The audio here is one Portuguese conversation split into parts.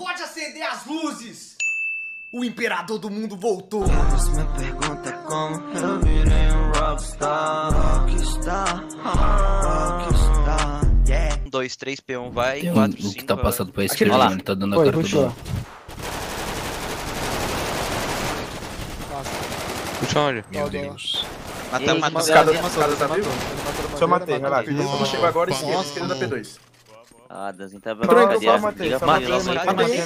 Pode acender as luzes! O imperador do mundo voltou! Você me pergunta como eu virei um rockstar. Rockstar, rockstar, yeah. 1, 2, 3, P1 vai, 4, 5... O que tá passando pra esse lá, ele tá dando a cara todo mundo. Puxa onde? Meu Deus. Matamos, matamos. Os caras tá vivo? Só matei, relaxa. Eu chego agora e esquerda da P2. Ah, Danzinho tá bacana. Matei a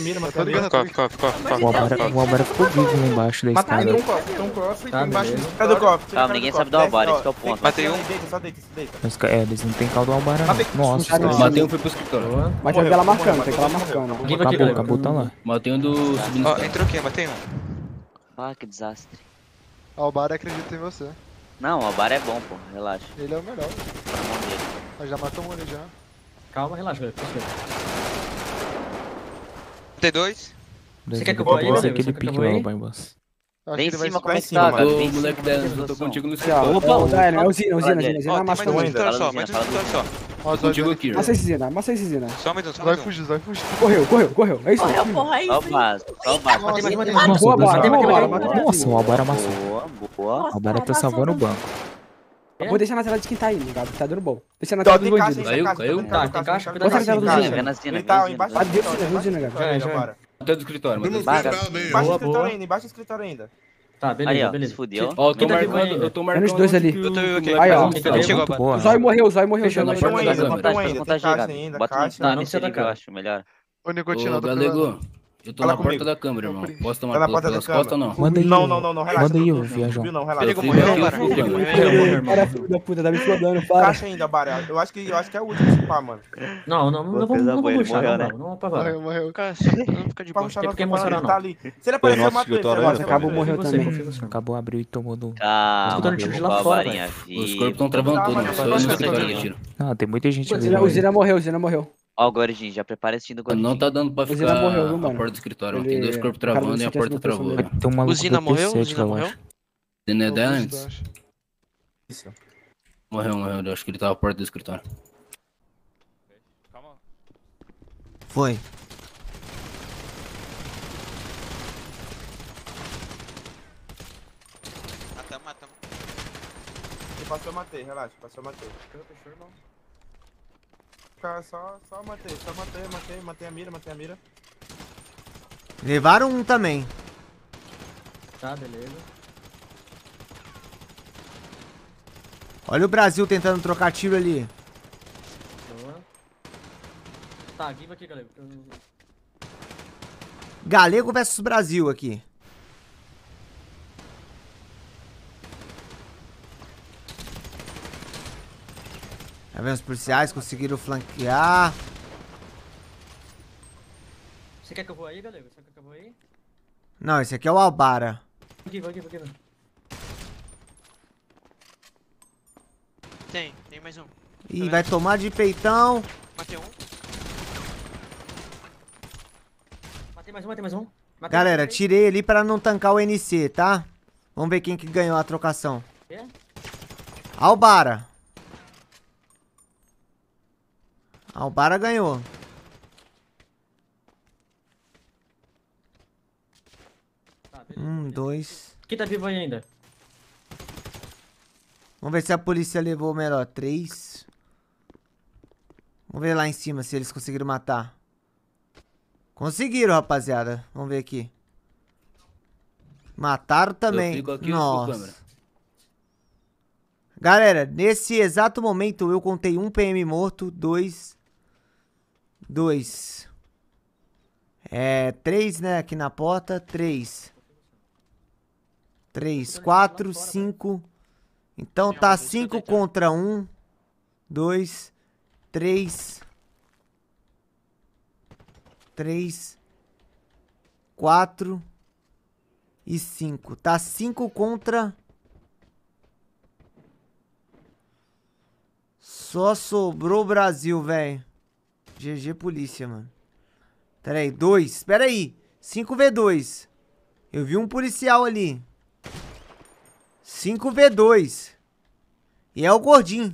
mira, matei a mira. O Albará ficou vivo lá embaixo da escada. Matei um cofre, tem um cofre embaixo do cofre. Calma, ninguém sabe do Albará, esse que é o ponto. Matei um. É, eles não tem caldo do Albará. Nossa, matei um, foi pro escritório. Mas tem aquela marcando, tem aquela marcando. Acabou, acabou, tá lá. Matei um do... Ó, entrou quem? Matei um. Ah, que desastre. Albará acredita em você. Não, o Albará é bom, pô, relaxa. Ele é o melhor. Mas já matou um ali já. Calma, relaxa, velho. T2. Você quer que eu vou aí, velho? Aquele pique lá, Bambas. Vem em cima, como é que tá? O moleque dela, tô contigo no escritório. Opa, é o Zina, Zina mais um escritório só, mais um escritório só. Ó, contigo aqui, velho. Massa esse Zina, massa esse Zina. Só mais um, só mais um. Vai fugir, vai fugir. Correu, correu, correu. É isso aí. Correu, porra, é isso aí. Ó o Basso, ó o Basso. Nossa, o Albará amassou. Boa, boa. O Albará tá salvando o banco. Eu vou deixar na tela de quem tá aí, Gabi, tá dando bom. Deixa na tela dos bandidos. Caiu, tá, tem caixa. Bota na tela do Zina. Ele tá embaixo do escritório. Já. Até do escritório, mano. Embaixo do escritório ainda. Tá, beleza, beleza. Fudeu. Ó, eu tô marcando, eu tô marcando. Tem uns dois ali. Eu tô aqui. Aí, ó. O Zóio morreu, o Zóio morreu. Fechou, não pode contar ainda. Bota no CD que eu acho melhor. Ô, Galego, eu tô na porta da câmera, irmão. Posso tomar pelas costas ou não? Manda aí, relaxa. Manda aí, eu viajo. Perigo morreu, mano. Cara, filho da puta, tá me explodindo, para. Caixa ainda, Baré. Eu acho que é o último, se pá, mano. Não vamos puxar, não. Não vamos pra lá. Morreu, cara. Não fica de boa. Ele tá ali. Se ele aparecer, eu mato ele. Acabou, morreu também. Acabou, abriu e tomou do... Ah, os corpos tão travando tudo, só eu não sei qual é o tiro. Ah, tem muita gente ali. O Zina morreu, Ó, o Gordinho, já prepara esse time do Gordinho. Não tá dando pra ficar a porta do escritório. Ele... Tem dois corpos travando e a porta travou. O Zina morreu? O Zina morreu? Zina é da antes? Isso. Morreu. Eu acho que ele tava a porta do escritório. Calma. Foi. Matamos. Ele passou, eu matei, relaxa. Passou, eu matei. Fechou, irmão. Só matei a mira. Levaram um também. Tá, beleza. Olha o Brasil tentando trocar tiro ali. Boa. Tá, viva aqui, Galego. Galego versus Brasil aqui. Tá vendo? Os policiais conseguiram flanquear. Você quer que eu vou aí, galera? Você quer que eu vou aí? Não, esse aqui é o Albará. Vou aqui. Tem mais um. Ih, vai tomar de peitão. Matei um. Matei mais um. Galera, tirei ali pra não tancar o NC, tá? Vamos ver quem que ganhou a trocação. É? Albará. Albará ganhou. Tá, beleza. 1, 2. Quem tá vivo aí ainda? Vamos ver se a polícia levou o melhor. 3. Vamos ver lá em cima se eles conseguiram matar. Conseguiram, rapaziada. Vamos ver aqui. Mataram também. Nossa. Galera, nesse exato momento eu contei 1 PM morto, 2. 3, né? Aqui na porta. 3, 4, 5. Então tá 5 contra 1. 2, 3. 4 e 5. Tá 5 contra... Só sobrou o Brasil, velho. GG polícia, mano. Pera aí, 2. Pera aí. 5v2. Eu vi um policial ali. 5v2. E é o Gordinho.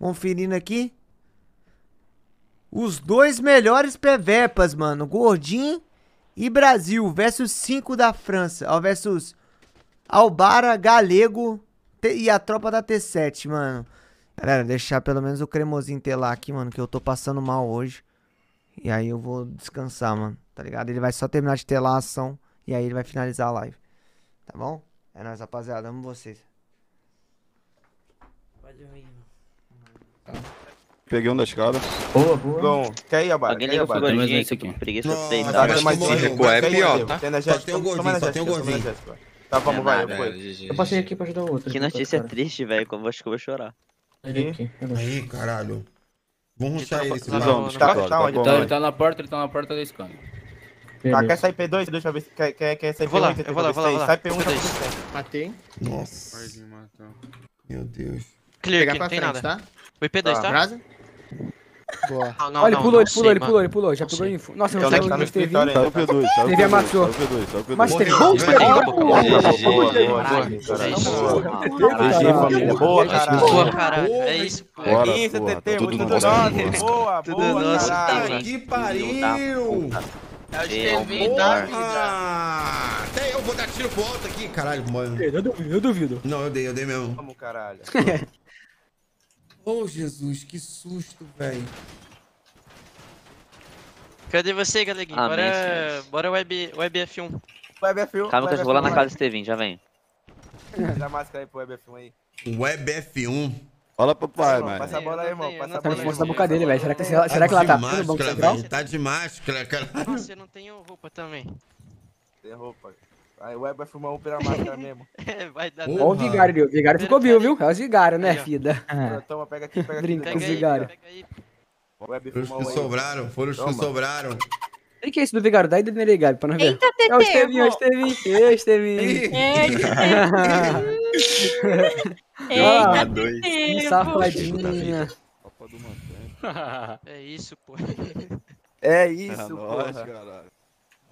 Conferindo aqui. Os dois melhores PVPs, mano. Gordinho e Brasil. Versus 5 da França. Ó, versus Albará, Galego e a tropa da T7, mano. Galera, deixar pelo menos o cremosinho telar aqui, mano. Que eu tô passando mal hoje. E aí eu vou descansar, mano. Tá ligado? Ele vai só terminar de telar a ação. E aí ele vai finalizar a live. Tá bom? É nóis, rapaziada. Amo vocês. Pode dormir, mano. Tá. Peguei um da escada. Boa, boa. Bom, quer ir, Abara? Alguém liga pro Gordinho aqui, com preguiça de deitar. Se recuar é pior, tá? Só tem o Gordinho, só tem o Gordinho. Tá, vamos, vai, depois. Eu passei aqui pra ajudar o outro. Que notícia triste, velho. Acho que eu vou chorar. Aí, caralho. Vamos rushar ele, esse lado. Ele tá na porta, da escada. Tá, quer sair P2? Deixa eu ver se quer sair P1. Eu vou lá. Sai P1, matei. Nossa. Meu Deus. Clear aqui, não tem nada, tá? Foi P2, tá? Boa. Não, olha, ele pulou, já pegou info. Nossa, eu não sei o que teve. Teve amassou. Mas teve gol, boa, boa, cara. É isso. Isso, TT, muito nosso. Boa, nosso. Que pariu. Até eu vou dar tiro pro alto aqui, caralho, mano. Eu duvido. Não, eu dei mesmo. Vamos, caralho. Oh, Jesus, que susto, velho. Cadê você, galeguinho? Bora Web F1. Web F1. Calma que eu vou lá na casa do Stemim, já vem. Dá máscara aí pro Web F1 aí. Web F1? Fala pro pai, mano. Passa a bola aí, irmão. Passa a bola aí. Na boca dele, velho. Será que ela tá no banco central? Tá de máscara, cara. Nossa, eu não tenho roupa também. Tem roupa, cara. Aí o Web vai fumar um pela máscara mesmo. Vai dar. Ó o Vigário, ficou viu? É o Vigário, né, filha? Toma, pega aqui. Brinca com o Vigário. Os que sobraram, foram os que sobraram. O que é esse do Vigário? Dá aí do Vigário pra nós ver. Eita, TT! É o Stemim, Stemim. Eita, TT! Safadinha. É isso, pô. Caralho.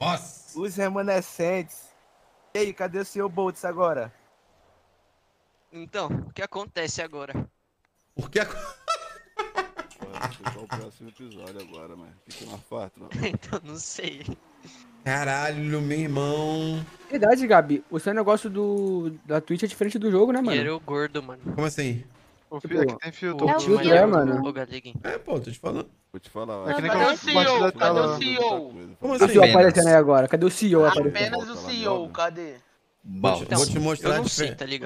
Nossa! Os remanescentes. E aí, cadê o CEO Boltz agora? Então, o que acontece agora? O que acontece? Vai ser o próximo episódio agora, mas fica uma farta, não. Então, não sei. Caralho, meu irmão. Verdade, Gabi. O seu negócio da Twitch é diferente do jogo, né, mano? Era o gordo, mano. Como assim? Ô, filho, aqui tem filtro. É o filtro, é, mano. É, pô, tô te falando. Vou te falar. É que nem cadê o CEO? Cadê o CEO? Como assim? O CEO aparecendo aí agora. Cadê o CEO aparecendo? Apenas o CEO, cadê? Então, vou te mostrar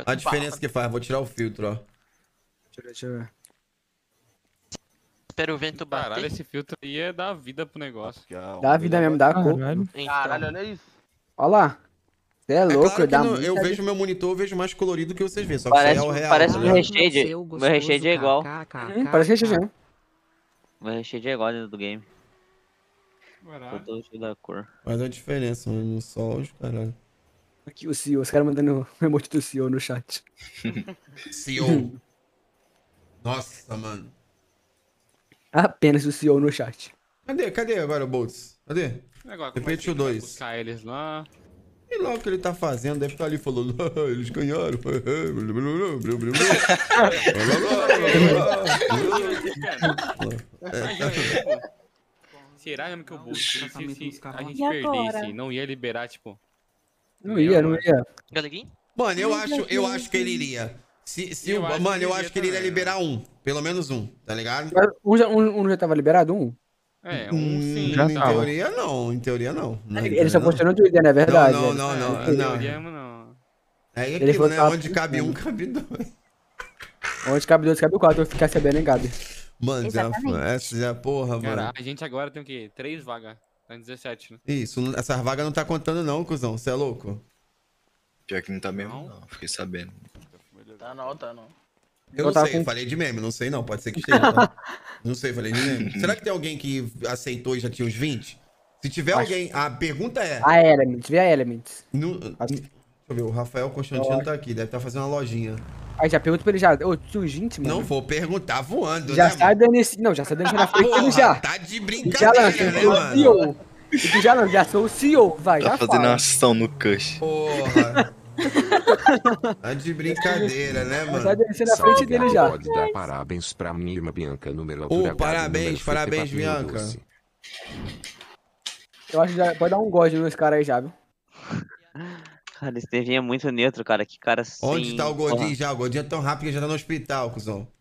a diferença que faz. Vou tirar o filtro, ó. Deixa eu ver. Espera o vento bater. Caralho, esse filtro aí é dar vida pro negócio. Dá vida mesmo, dá cor. Caralho, olha isso. Olha lá. Você é louco, dá muito. Eu vejo meu monitor, eu vejo mais colorido que vocês veem. Só que isso é o real. Parece meu reshade. Meu reshade é igual. Parece reshade. Vai cheio de igual dentro do game. Caraca. Todo cheio da cor. Mas a diferença, mano, no sol, caralho. Aqui o CEO, os caras mandando o emote do CEO no chat. CEO. Nossa, mano. Apenas o CEO no chat. Cadê agora o Boltz? Cadê? Repete o 2. Buscar eles lá. E logo que ele tá fazendo, deve estar ali falando, eles ganharam. Será mesmo que o Boltz, se a gente perdesse, não ia liberar, tipo... Não ia. Galeguinho? Mano, eu acho que ele iria. Mano, eu acho que ele iria liberar um. Pelo menos um, tá ligado? Um já tava liberado? Um? É, sim. Em teoria não. Ele só postou no Twitter, não é verdade? Não. É aquilo, né? Onde cabe um, cabe dois. Onde cabe dois, cabe quatro. Eu ficar sabendo, hein, Gabi? Mano, essa já porra, cara, mano. A gente agora tem o quê? 3 vagas. Tá em 17, né? Isso, essas vagas não tá contando não, cuzão. Você é louco? Pior que não tá mesmo, não. Fiquei sabendo. Tá não. Eu não sei, falei de meme, não sei não, pode ser que esteja. Tá? Não sei, falei de meme. Será que tem alguém que aceitou e já tinha uns 20? Se tiver alguém, a pergunta é... A Elements, vê a Elements. Deixa eu ver, o Rafael Constantino tá aqui, deve estar fazendo uma lojinha. Aí já pergunta pra ele já, ô, tinha uns 20, mano? Não vou perguntar voando, já né? Já sai dando na frente dele já. Tá de brincadeira, né, mano? Já sou o CEO, vai, já fala. Tá fazendo ação no cush. Porra. Tá de brincadeira, né, mano? Só descer na frente dele já. Pode dar parabéns pra minha irmã Bianca, número... parabéns, parabéns, Bianca. Eu acho que já pode dar um gode nos caras aí já, viu? Cara, esse Estevinho é muito neutro, cara. Que cara sem... Onde tá o Gordinho já? O Gordinho é tão rápido que já tá no hospital, cuzão.